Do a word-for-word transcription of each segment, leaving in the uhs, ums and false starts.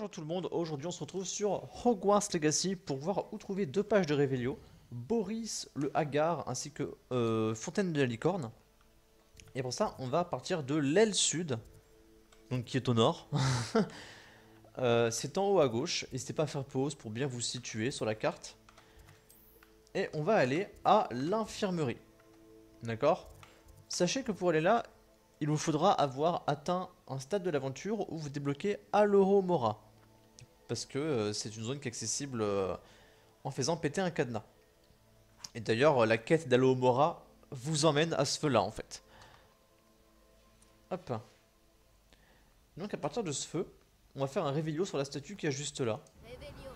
Bonjour tout le monde, aujourd'hui on se retrouve sur Hogwarts Legacy pour voir où trouver deux pages de Révélio, Boris le Hagard ainsi que euh, Fontaine de la Licorne. Et pour ça on va partir de l'aile sud, donc qui est au nord. euh, c'est en haut à gauche, n'hésitez pas à faire pause pour bien vous situer sur la carte. Et on va aller à l'infirmerie, d'accord? Sachez que pour aller là, il vous faudra avoir atteint un stade de l'aventure où vous débloquez Alohomora, parce que euh, c'est une zone qui est accessible euh, en faisant péter un cadenas. Et d'ailleurs, la quête d'Alohomora vous emmène à ce feu-là, en fait. Hop. Donc à partir de ce feu, on va faire un révélio sur la statue qui est juste là. Révélio.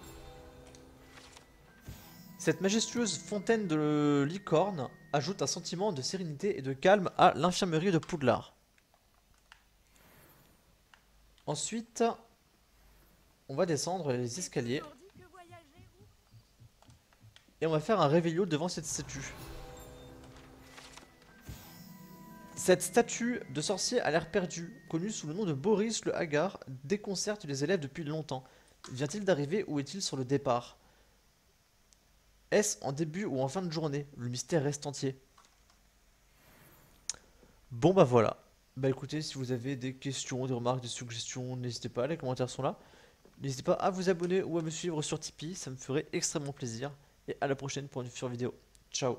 Cette majestueuse fontaine de licorne ajoute un sentiment de sérénité et de calme à l'infirmerie de Poudlard. Ensuite, on va descendre les escaliers et on va faire un réveillot devant cette statue. Cette statue de sorcier à l'air perdu, connue sous le nom de Boris le Hagard, déconcerte les élèves depuis longtemps. Vient-il d'arriver ou est-il sur le départ? Est-ce en début ou en fin de journée? Le mystère reste entier. Bon bah voilà. Bah écoutez, si vous avez des questions, des remarques, des suggestions, n'hésitez pas, les commentaires sont là. N'hésitez pas à vous abonner ou à me suivre sur Tipeee, ça me ferait extrêmement plaisir. Et à la prochaine pour une future vidéo. Ciao!